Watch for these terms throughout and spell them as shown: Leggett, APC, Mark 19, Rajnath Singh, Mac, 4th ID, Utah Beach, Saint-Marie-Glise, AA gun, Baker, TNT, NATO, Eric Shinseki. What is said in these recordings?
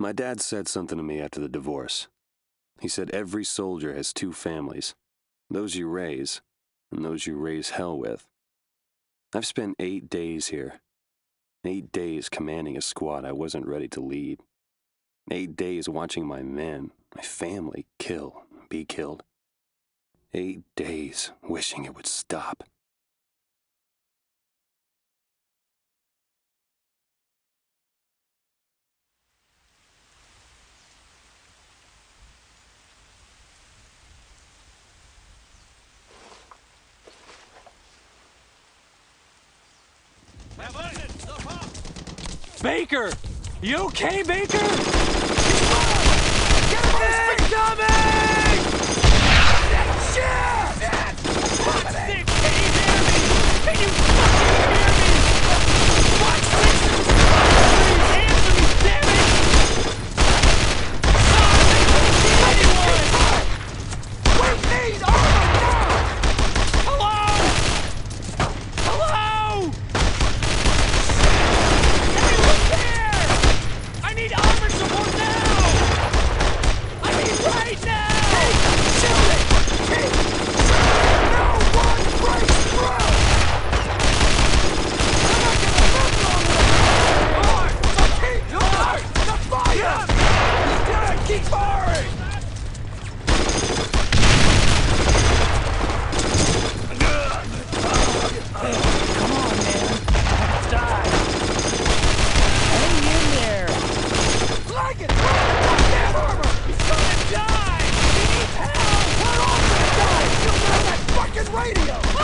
My dad said something to me after the divorce. He said every soldier has two families, those you raise and those you raise hell with. I've spent 8 days here, 8 days commanding a squad I wasn't ready to lead, 8 days watching my men, my family kill, be killed, 8 days wishing it would stop. Baker! You okay, Baker? Get him on his stomach! Shit! Can you hear me? Can you fucking hear me? Watch this! Answer me, damn it! I don't need anyone! We need armor!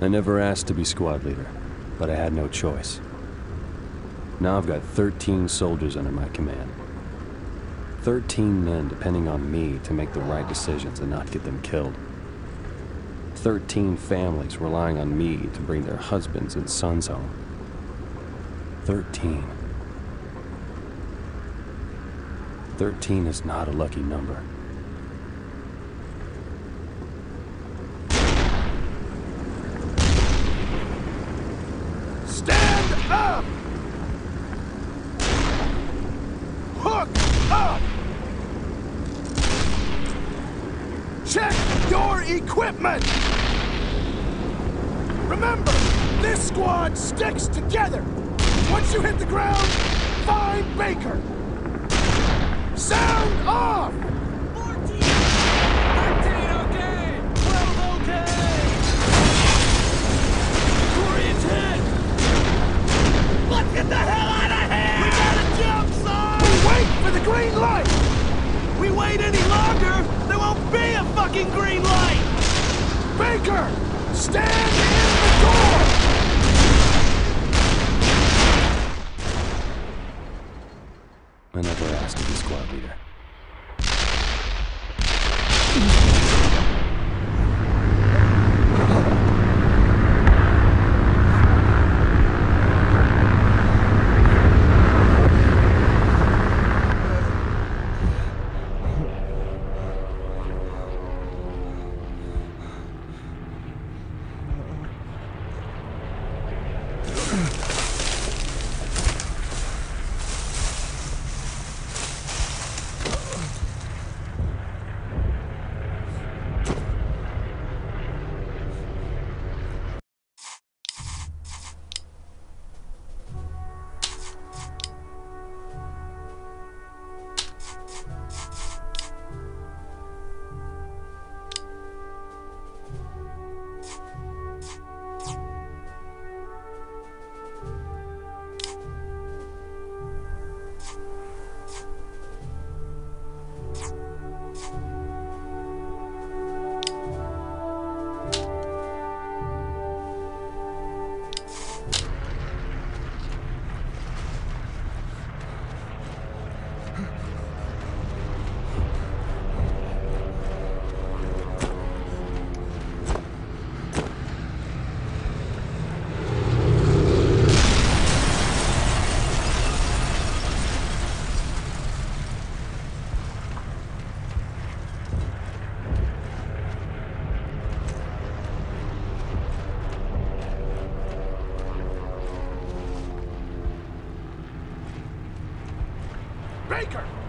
I never asked to be squad leader, but I had no choice. Now I've got 13 soldiers under my command. 13 men depending on me to make the right decisions and not get them killed. 13 families relying on me to bring their husbands and sons home. 13. 13 is not a lucky number. Stand up! Hook up! Check your equipment! Remember, this squad sticks together! Once you hit the ground, find Baker! Sound off! 14! 13 okay! 12 okay! Corey is hit! Let's get the hell out of here! We gotta jump, son! We wait for the green light! We wait any longer, there won't be a fucking green light! Baker! Stand in the door! I never asked to be squad leader.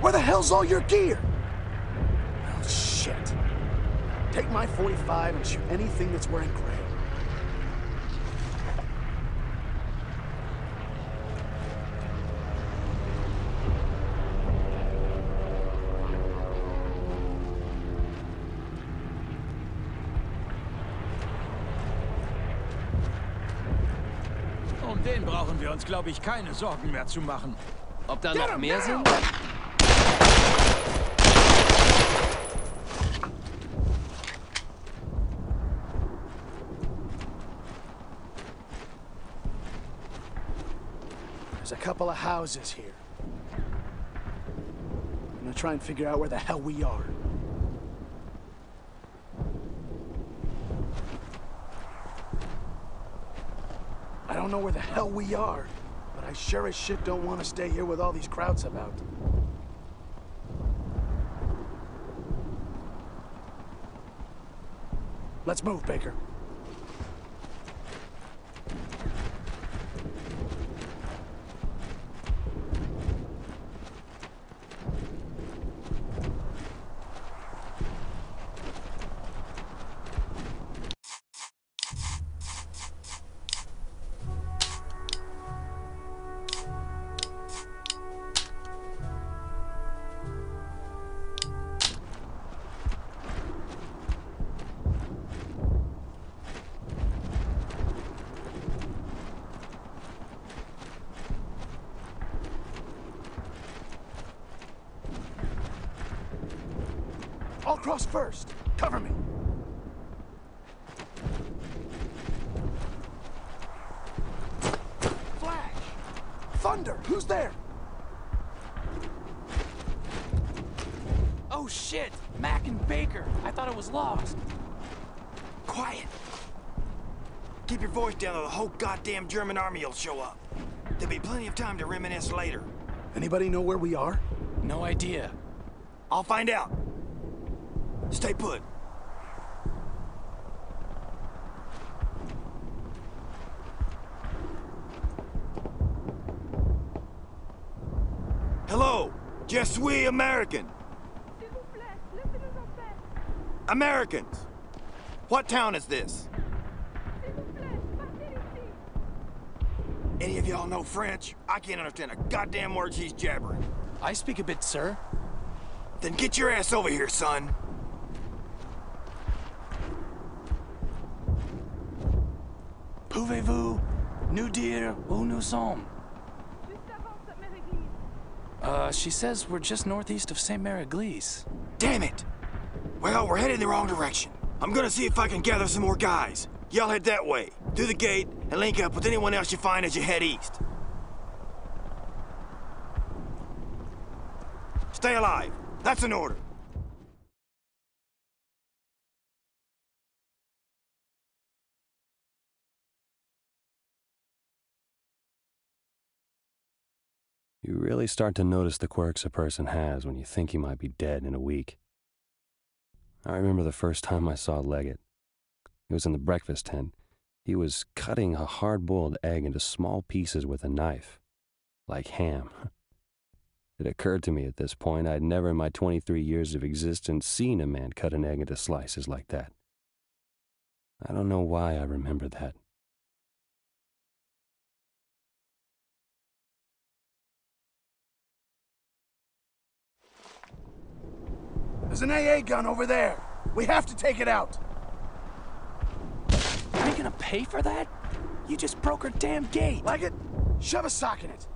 Where the hell's all your gear? Oh, shit. Take my .45 and shoot anything that's wearing gray. Um den brauchen wir uns, glaube ich, keine Sorgen mehr zu machen. Ob da noch mehr sind? There's a couple of houses here. I'm gonna try and figure out where the hell we are. I don't know where the hell we are. I sure as shit don't want to stay here with all these crowds about. Let's move, Baker. I'll cross first. Cover me. thunder! Who's there? Oh shit! Mac and Baker! I thought it was lost. Quiet! Keep your voice down or the whole goddamn German army will show up. There'll be plenty of time to reminisce later. Anybody know where we are? No idea. I'll find out. Stay put. Hello, je suis American. Americans, what town is this? Any of y'all know French? I can't understand a goddamn word she's jabbering. I speak a bit, sir. Then get your ass over here, son. Pouvez-vous nous dire où nous sommes? She says we're just northeast of Saint-Marie-Glise. Damn it! Well, we're headed in the wrong direction. I'm gonna see if I can gather some more guys. Y'all head that way, through the gate, and link up with anyone else you find as you head east. Stay alive. That's an order. You really start to notice the quirks a person has when you think he might be dead in a week. I remember the first time I saw Leggett. It was in the breakfast tent. He was cutting a hard-boiled egg into small pieces with a knife, like ham. It occurred to me at this point I had never in my 23 years of existence seen a man cut an egg into slices like that. I don't know why I remember that. There's an AA gun over there. We have to take it out. Are you gonna pay for that? You just broke her damn gate. Like it? Shove a sock in it.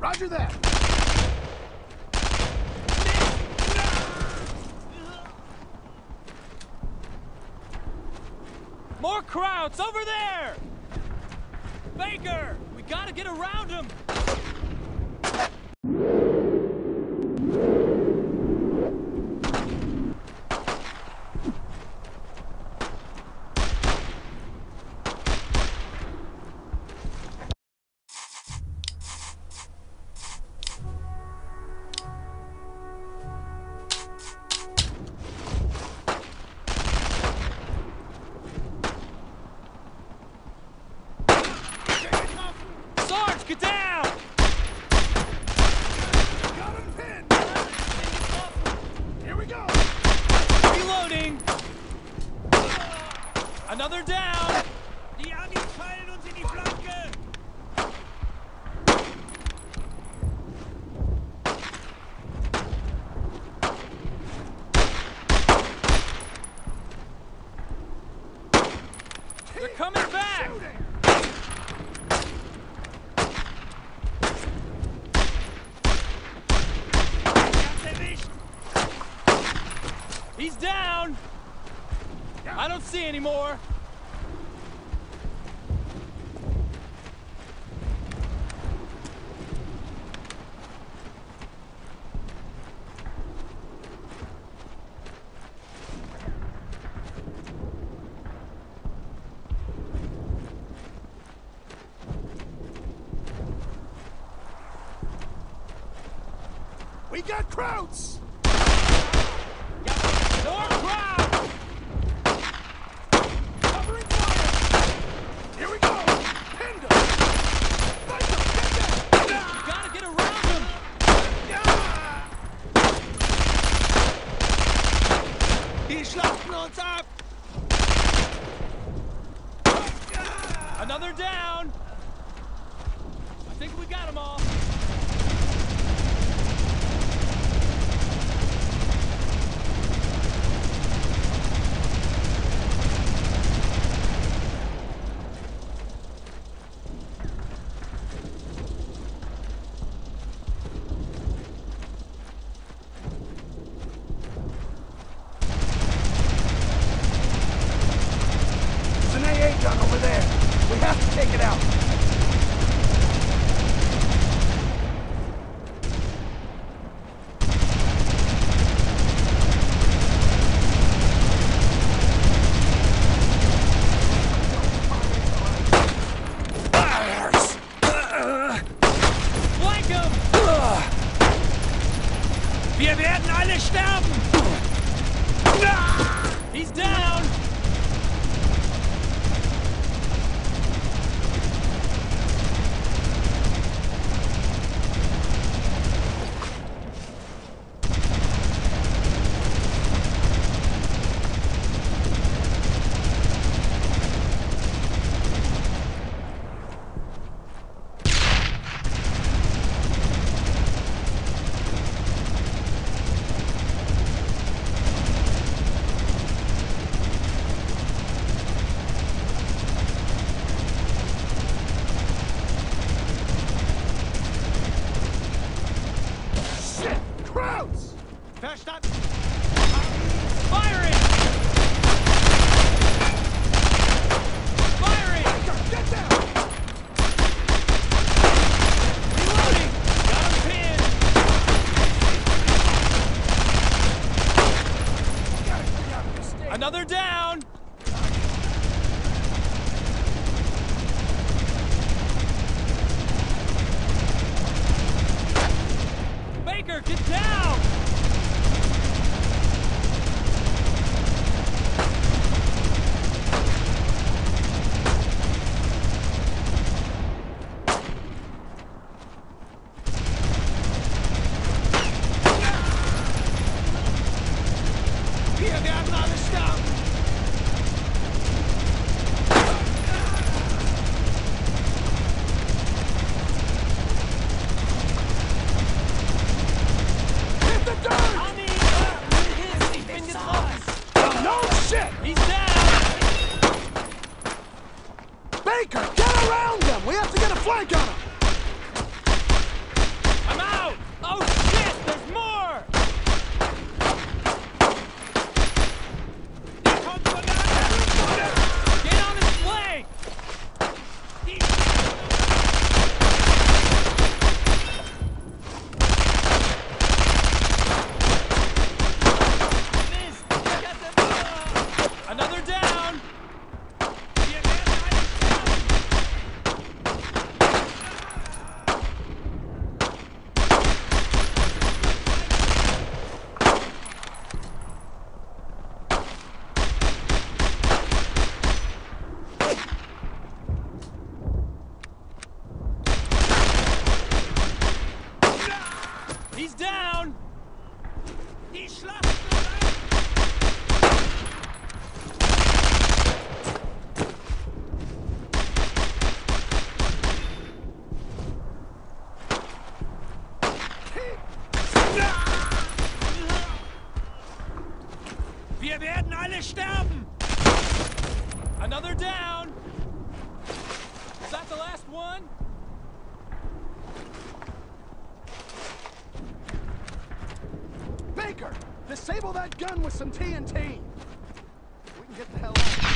Roger that! More crowds over there! Baker! We gotta get around him! Get down! He's down. I don't see any more. We got Krauts! More Krauts! Covering fire! Here we go! Pinned him! Fight him! Get down! You gotta get around him! Die schlachten uns ab! Another down! I think we got them all! Another down! Baker, get down! Wir werden alle sterben! Another down! Is that the last one? Baker! The same disable that gun with some TNT. We can get the hell out of here.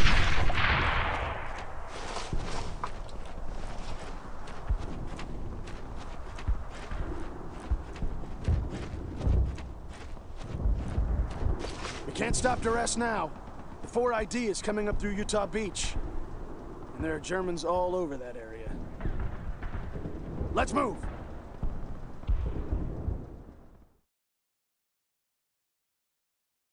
We can't stop duress now. The 4th ID is coming up through Utah Beach. And there are Germans all over that area. Let's move!